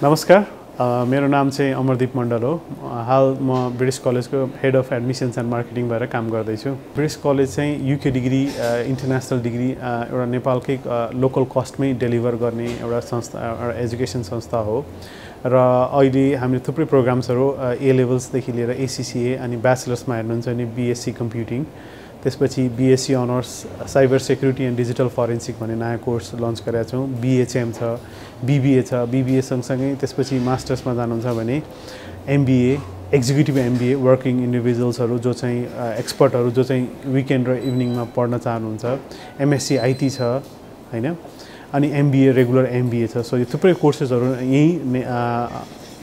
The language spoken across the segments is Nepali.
Namaskar, my name is Amardeep Mandalo. I am British College Head of Admissions and Marketing. British College is UK degree, international degree, and Nepal local cost may deliver education. There are three programs, A-levels, ACCA, and Bachelor's, BSc Computing. त्यसपछि BSc Honors Cyber Security and Digital Forensic भन्ने नयाँ कोर्स लन्च गरेका छौं BHM छ BBA छ BBA सँगसँगै त्यसपछि मास्टर्स मा जानुहुन्छ भने MBA executive MBA working individuals हरु जो चाहिँ एक्सपर्ट हरु जो चाहिँ विकेन्ड र इभिनिङ मा पढ्न चाहनुहुन्छ MSc IT छ हैन अनि MBA रेगुलर MBA छ सो यो थुप्रै कोर्सेस हरु यही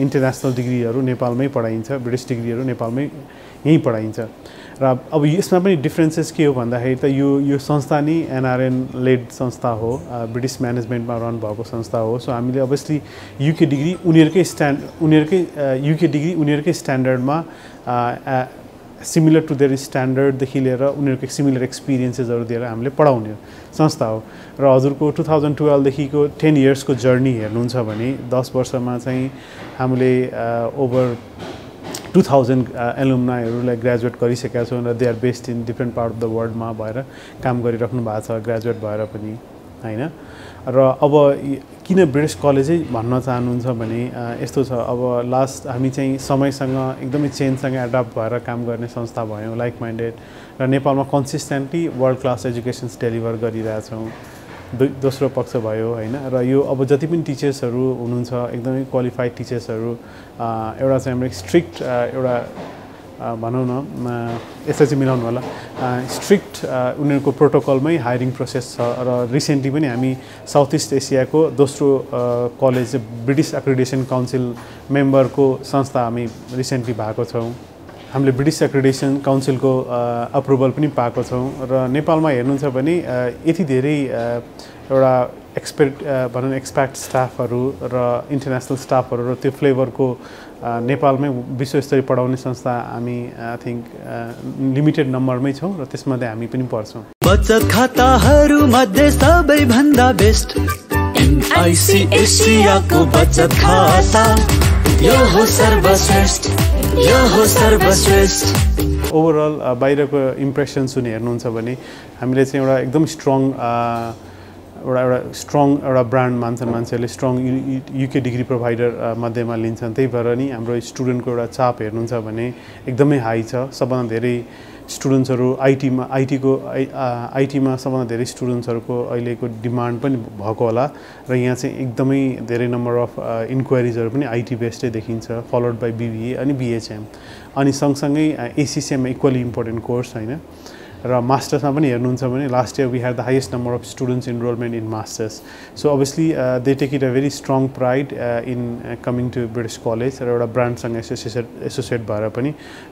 इन्टरनेशनल डिग्री हरु नेपालमै पढाइन्छ ब्रिटिश डिग्री हरु नेपालमै यही पढाइन्छ अब यसमा पनि डिफरेन्सेस के हो भन्दाखेरि त यो संस्था नि एनआरएन लेड संस्था हो ब्रिटिश म्यानेजमेन्टमा रन भएको संस्था हो सो हामीले obviously UK डिग्री उनीहरुकै स्ट्यान्डर्डमा similar to their standard देखि लिएर उनीहरुकै similar experiences हरु दिएर हामीले पढाउने संस्था हो र हजुरको 2012 देखिको 10 years को journey हेर्नुहुन्छ भने 10 वर्षमा चाहिँ हामीले over 2000 alumni like graduate गरिसकेका छौं र they are based in different part of the world मा भएर काम गरिराख्नु भएको छ ग्रेजुएट भएर पनि हैन र अब किन ब्रिटिश कलेज भन्न चाहनुहुन्छ भने यस्तो छ अब लास्ट हामी चाहिँ समयसँग एकदमै चेन्जसँग एडप्ट भएर काम गर्ने संस्था भयौं लाइक माइन्डेड र नेपालमा consistently world class educations deliver गरिरहेका छौं दोस्रो पक्ष भयो हैन र यो अब जति पनि टीचर्सहरु हुनुहुन्छ एकदमै क्वालिफाइड टीचर्सहरु एउटा चाहिँ हाम्रो स्ट्रिक्ट एउटा भनौं न यसै चाहिँ मिलाउनु होला स्ट्रिक्ट उनीहरुको प्रोटोकलमै हायरिङ प्रोसेस छ र रिसेन्टली पनि हामी साउथ इस्ट एशियाको दोस्रो कलेज ब्रिटिश एक्रेडिटेशन काउन्सिल मेम्बरको संस्था हामी रिसेन्टली भएको छौं हामीले ब्रिटिश एक्रेडिटेशन काउन्सिलको अप्रुभल पनि पाएको छौं र नेपालमा हेर्नुहुन्छ भने यति धेरै एउटा एक्सपर्ट स्टाफहरु र इन्टरनेशनल स्टाफहरु र त्यो फ्लेभरको नेपालमै विश्वस्तरीय पढाउने संस्था हामी आई थिंक लिमिटेड नम्बरमै छौं र त्यसमध्ये हामी पनि पर्छौं बचत खाताहरु मध्ये सबैभन्दा बेस्ट एसियाको बचत खाता यो हो सर्वश्रेष्ठ ओभरअल बाहिरको इम्प्रेसन सुने हेर्नुहुन्छ भने हामीले चाहिँ एउटा एकदम स्ट्रङ एउटा ब्रान्ड मान्छन् मान्छेले स्ट्रङ यूके डिग्री प्रोवाइडर मध्येमा लिन्छन् त्यही भएर नि हाम्रो स्टुडेन्टको एउटा चाप हेर्नुहुन्छ भने एकदमै हाई छ सबभन्दा धेरै स्टुडेन्ट्सहरु आईटी मा सबभन्दा धेरै स्टुडेन्ट्सहरुको अहिलेको डिमान्ड पनि भएको होला र यहाँ चाहिँ एकदमै धेरै नम्बर अफ इन्क्वायरीजहरु पनि आईटी बेस्डै देखिन्छ फलोड बाइ बीबीए अनि बीएचएम अनि सँगसँगै एसीसीएम इक्वली इम्पोर्टेन्ट कोर्स हैन र मास्टर्समा पनि हेर्नुहुन्छ भने last year we had the highest number of students enrolment in masters so obviously they take it a very strong pride in coming to British college र एउटा ब्रान्डसँग एसोसिएट भएर पनि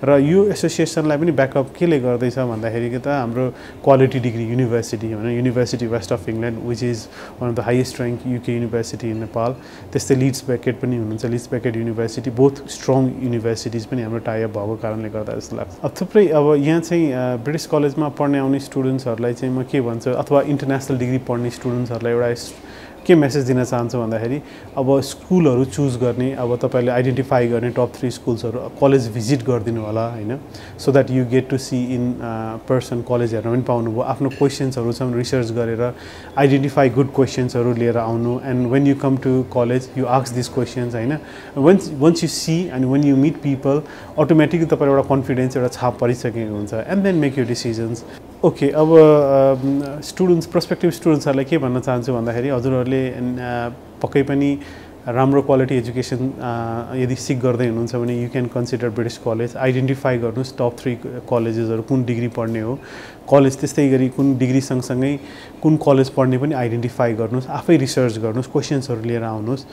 र यो एसोसिएसनलाई पनि ब्याकअप केले गर्दैछ भन्दाखेरि के त हाम्रो क्वालिटी डिग्री युनिभर्सिटी हो university West of England which is one of the highest rank UK university in Nepal त्यस्तै लीड्स बेकेट पनि हुनुहुन्छ Leeds Beckett university both strong universities पनि हाम्रो टाइअप भएको कारणले गर्दा जस्तो लाग्छ अब थुप्रै अब यहाँ चाहिँ ब्रिटिश कलेज मा पढ्ने आउने स्टुडेन्ट्सहरुलाई चाहिँ म के भन्छु अथवा इन्टरनेशनल डिग्री पढ्ने स्टुडेन्ट्सहरुलाई एउटा के मेसेज दिन चाहन्छु भन्दाखेरि अब स्कुलहरु चुज गर्ने अब तपाईले आइडेन्टिफाई गर्ने टप 3 स्कुल्सहरु कलेज भिजिट गर्दिनु होला हैन so that you get to see in person कलेजहरु पनि पाउनु भो आफ्नो क्वेशन्सहरु चाहिँ रिसर्च गरेर आइडेन्टिफाई गुड क्वेशन्सहरु लिएर आउनु and when you come to college you ask this questions हैन once you see and when you meet people automatically तपाईले एउटा कन्फिडेन्स एउटा छाप परिसकेको हुन्छ and then make your decisions okay अब स्टुडेन्ट्स प्रोस्पेक्टिभ स्टुडेन्ट्सहरुलाई के भन्न चाहन्छु भन्दाखेरि हजुरहरुले पक्कै पनि राम्रो क्वालिटी एजुकेसन यदि सिक गर्दै हुनुहुन्छ भने you can consider British college identify गर्नुस् टप 3 कलेजेसहरु कुन डिग्री पढ्ने हो कलेज त्यस्तै गरी कुन डिग्री सँगसँगै कुन कलेज पढ्ने पनि आइडेन्टिफाई गर्नुस् आफै रिसर्च गर्नुस् क्वेशन्सहरु लिएर आउनुस्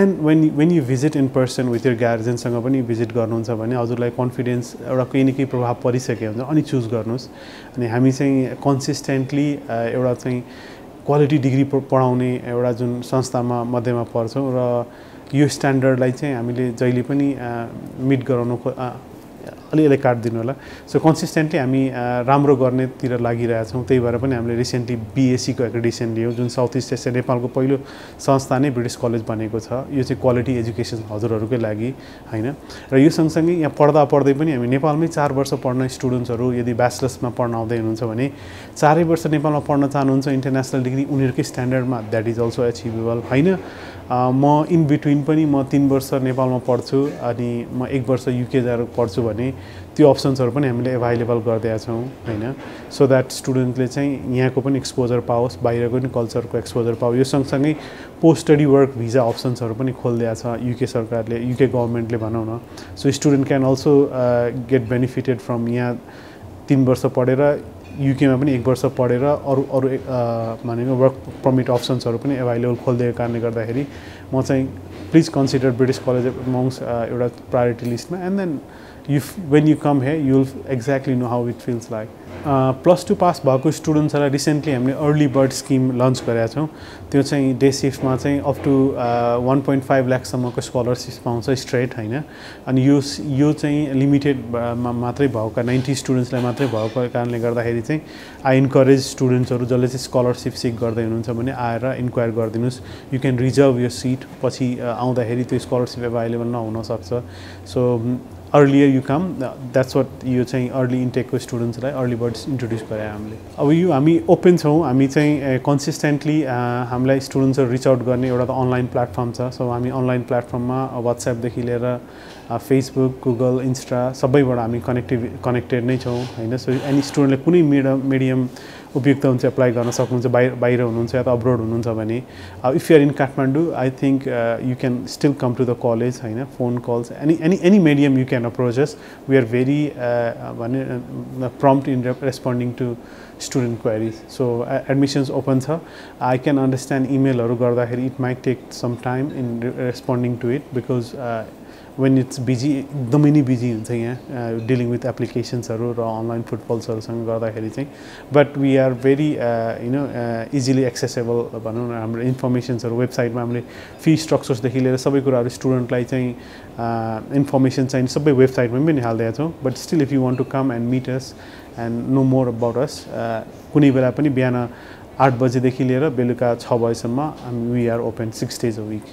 and when you visit in person with your गार्जियनसँग पनि भिजिट गर्नुहुन्छ भने हजुरलाई कन्फिडेन्स एउटा कुनै न कुनै प्रभाव परिसके हुन्छ अनि चुज गर्नुस् अनि हामी चाहिँ कन्सिस्टेन्टली एउटा चाहिँ क्वालिटी डिग्री पढाउने एउटा जुन संस्थामा मध्येमा पर्छौं र यो स्ट्यान्डर्डलाई चाहिँ हामीले जहिले पनि मिट गराउनु अलि काट दिनु होला सो कन्सिस्टेन्टली हामी राम्रो गर्ने तिर लागिरहेछौं त्यही भएर पनि हामीले रिसेन्टली बीएससी को एक्रेडिटेसन लियो जुन साउथ ईस्ट एसिया नेपालको पहिलो संस्था नै ब्रिटिश कलेज बनेको छ यो चाहिँ क्वालिटी एजुकेसन हजुरहरुकै लागि हैन र यो सँगसँगै यहाँ पढ्दा पढ्दै पनि हामी नेपालमै 4 वर्ष पढ्न स्टुडेन्ट्सहरु यदि ब्याचलर्समा पढ्न आउँदै हुनुहुन्छ भने 4 वर्ष नेपालमा पढ्न चाहनुहुन्छ इन्टरनेशनल डिग्री उनीहरुकै स्ट्यान्डर्डमा दैट इज अल्सो अचीवेबल हैन म इन बिट्विन पनि म 3 वर्ष नेपालमा पढ्छु अनि म 1 वर्ष युके जाएर पढ्छु भने त्यो अप्सन्सहरु पनि हामीले अवेलेबल गर्दै छौं हैन सो दैट स्टुडेन्टले चाहिँ यहाँको पनि एक्सपोजर पाओस् बाहिरको पनि कल्चरको एक्सपोजर पाओस् यो सँगसँगै पोस्ट स्टडी वर्क भिजा अप्सन्सहरु पनि खोल्दै छ युके सरकारले युके गभर्नमेन्टले भनौं न so student can also get benefited from यहाँ 3 वर्ष पढेर यूके में पनि 1 वर्ष पढेर अरु मानेको वर्क परमिट अप्सन्सहरु पनि अवेलेबल खोल्दिएको कारणले गर्दाखेरि म चाहिँ please consider British college amongst एउटा प्रायोरिटी लिस्टमा and then when you come here you will exactly know how it feels like plus 2 pass bhako students are recently हामीले early bird scheme launch गरेका छौं त्यो चाहिँ डे शिफ्ट मा चाहिँ अप टु 1.5 लाख सम्मको स्कॉलरशिप पाउँछ स्ट्रेट हैन अनि यो चाहिँ लिमिटेड मात्रै भएका 90 स्टुडेन्ट्स लाई मात्रै भएको कारणले गर्दाखेरि चाहिँ आई एन्करेज स्टुडेन्ट्सहरु जसले चाहिँ स्कॉलरशिप सिक गर्दै हुनुहुन्छ भने आएर इन्क्वायर गर्दिनुस् you can reserve your seat पछि आउँदाखेरि त्यो स्कॉलरशिप अवेलेबल नहुन सक्छ so earlier you come, that's what you're saying, early intake ko students lai early birds introduce gare hamle ab yo hami open chhau hami चाहिँ consistently हामीलाई students हरु reach out गर्ने एउटा online platform छ सो हामी online platform मा WhatsApp देखि लिएर Facebook, Google, Insta सबैबाट हामी कनेक्टेड नै छौं हैन सो any student ले कुनै medium उपयुक्त हुन्छ अप्लाई गर्न सक्नुहुन्छ बाहिर हुनुहुन्छ या त अब्रोड हुनुहुन्छ भने if you are in Kathmandu I think you can still come to the college हैन phone calls any medium you can approach us we are very prompt in responding to student queries so admissions open छ आई क्यान अंडरस्टैंड इमेलहरु गर्दाखेरि it might take some time in responding to it because when it's busy एकदमै नै बिजी हुन्छ यहाँ डिलिङ विथ एप्लिकेशन्स हरु र अनलाइन फुटबल्सहरु सँग गर्दाखेरि चाहिँ but we are very easily accessible भनौं न हाम्रो इन्फर्मेसन्सहरु वेबसाइटमा हामीले फी स्ट्रक्चर्स देखि लिएर सबै कुराहरु स्टुडेन्टलाई चाहिँ इन्फर्मेसन चाहिँ सबै वेबसाइटमा पनि हाल्दै छौं but still if you want to come and meet us and know more about us कुनै बेला पनि बिहान 8 बजे देखि लिएर बेलुका 6 बजेसम्म we are open 6 days a week